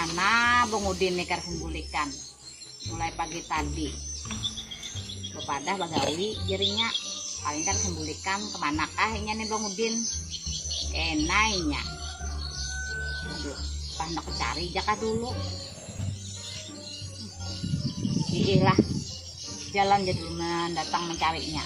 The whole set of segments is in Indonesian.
Mana Bung Udin nikar kumpulikan mulai pagi tadi kepada bagawi jerinya paling kan kumpulikan kemana kahnya nih Bung Udin enainya aduh pandok cari jaka dulu iilah jalan jadi mendatang mencarinya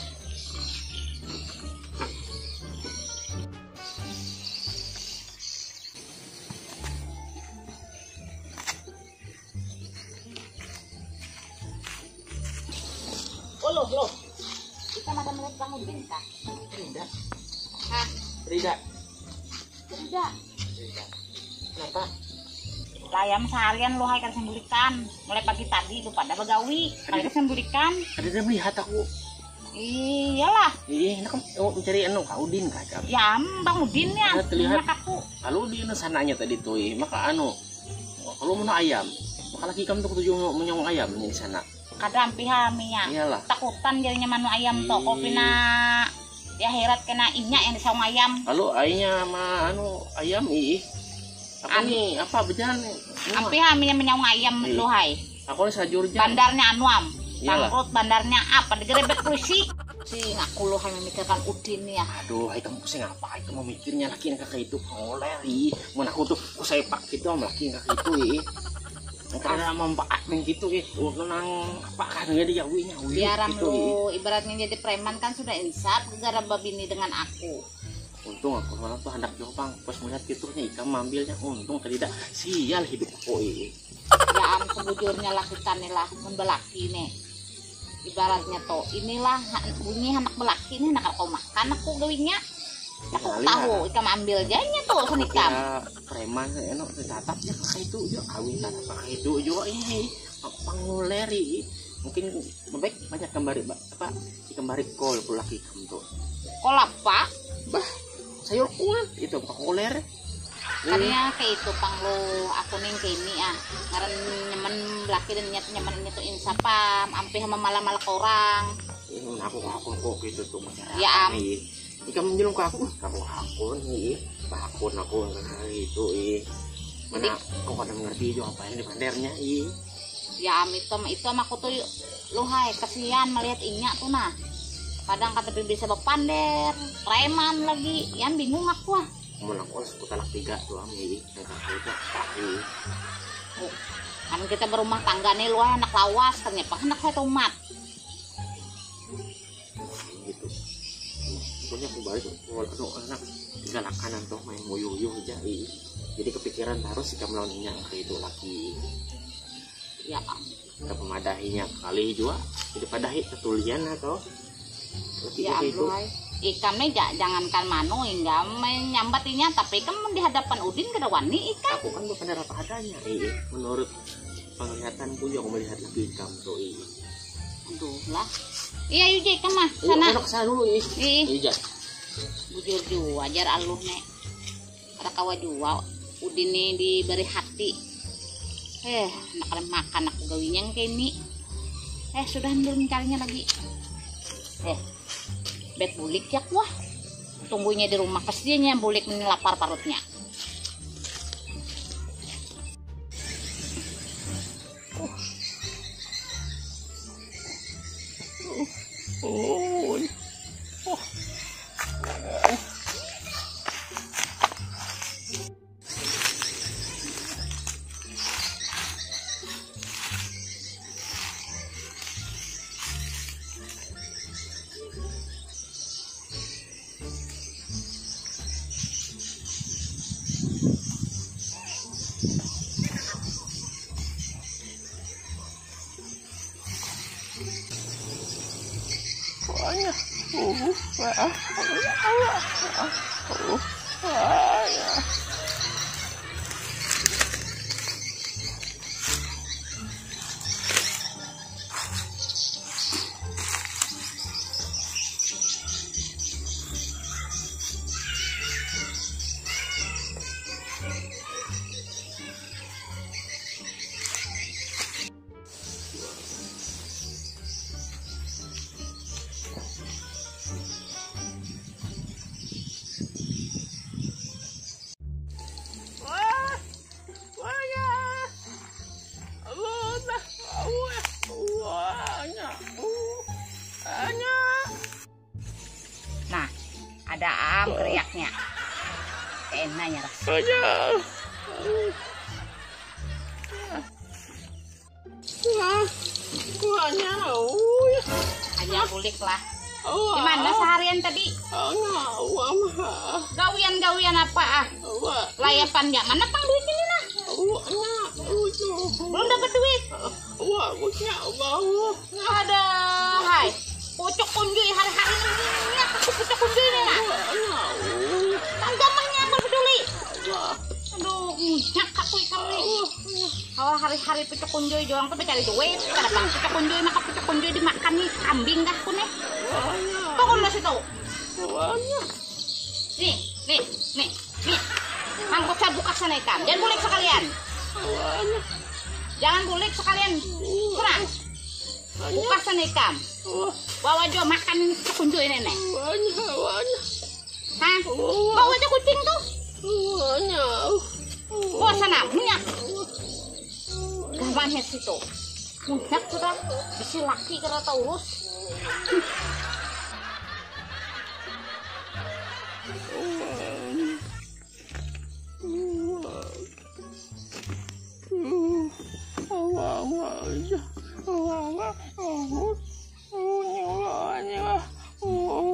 loh, kita makan menurut Bang Udin kah? Tidak. Hah? Tidak. Tidak. Tidak. Kenapa? Layam seharian loh, ikan sembulikan. Mulai pagi tadi itu pada bagawi. Ikan sembulikan. Tadi melihat aku. Iyalah. Iya, nak mencari anu Kak Udin kah? Ya, Bang Udin ya. Terlihat aku. Lalu di sananya tadi tuh, maka anu. Kalau mau ayam, maka lagi kamu tuh tujuh menyong ayam di sana. Kadang pihaminya takutan jadinya manu ayam to kopina di akhirat kena inya yang disaung ayam lalu ayamnya manu ayam apa nih apa bejalan pihaminya menyaung ayam itu hai aku sajur bandarnya anuam bangkrut bandarnya apa digerebek kursi sih aku loh hanya mikirkan Udin ya aduh kamu pusing apa itu memikirnya laki kakak itu ngoleh mana aku tuh sepak gitu sama laki kakak itu karena mempaat neng gitu nang apa kan jadi jawinya biaran lu ibaratnya jadi preman kan sudah insap gara babini dengan aku untung aku malam tuh hendak jopang pas melihat fiturnya ikan mambilnya untung tidak sial hidup aku ya am sebujurnya lakukan lah membelaki nih ibaratnya toh inilah bunyi anak belaki nih nak aku makan aku gawinya aku tahu ikan ambil jadinya tuh senikam preman enak ditatapnya kakak itu awin tanah kakak itu juga ini panguleri mungkin baik banyak kembali apa kembali kol pula ikan tuh kol apa bah sayur kol itu panguler karena kayak itu panglo aku nih kini ah karena nyaman laki dan nyat nyaman itu insapam ampe sama malam orang aku kok gitu tuh ya am kamu menjelung ke aku, kamu hakun nih, hakun aku itu mana aku pada mengerti juga apa yang di bandernya ya itu aku tuh luhai kesian melihat inya tuh nah kadang kata bisa berpander, preman lagi, yang bingung aku ah kamu aku aku talak 3 tuh yang kakak itu kaki kan kita berumah tangga nih luhai anak lawas ternyata anak saya tomat gitu punya kembali kalau anak galakan toh main moyo-moyo aja jadi kepikiran harus sikap melawannya itu lagi ya ke pemadahinya kali juga jadi padahi ketulian atau ya itu ikannya jangankan mano hingga menyambatinya tapi kamu di hadapan Udin kada wani ikan aku kan bukan apa adanya menurut penglihatanku yang melihat lagi ikam tuh aduh lah iya yuk jika mah sana ayo kesana dulu iya bujur jua ajar aluh nek ada kawa jua Udin nih diberi hati anak kalian makan aku gawinya yang kini sudah belum mencarinya lagi bet bulik ya wah tunggunya di rumah kesedianya bulik ini lapar parutnya Ada am teriaknya, enaknya rasanya. Kuahnya, hanya kulik lah. Gimana seharian tadi? Gawian apa ah? Layapan nggak? Mana pang duit ini nak? Belum dapat duit? Ada, hai. Pucuk kunjui hari-hari ini aku pucuk kunjui nih nak. Tangga mahnya apa peduli? Aduh, nyak aku ikari. Kalau hari-hari pucuk kunjui jualan tuh cari duit. Kadang pucuk kunjui dimakan nih kambing dah kune. Kau kan masih tahu? Nih. Mangkok saya buka sana ikan. Jangan bulik sekalian. Kurang. Buka sana ikan. Bawa aja makan kunjui nenek. Hah? Bawa aja kucing tuh. Bawa sana, minyak. Gawanya situ. Minyak sudah, bisi laki kena urus. Aja.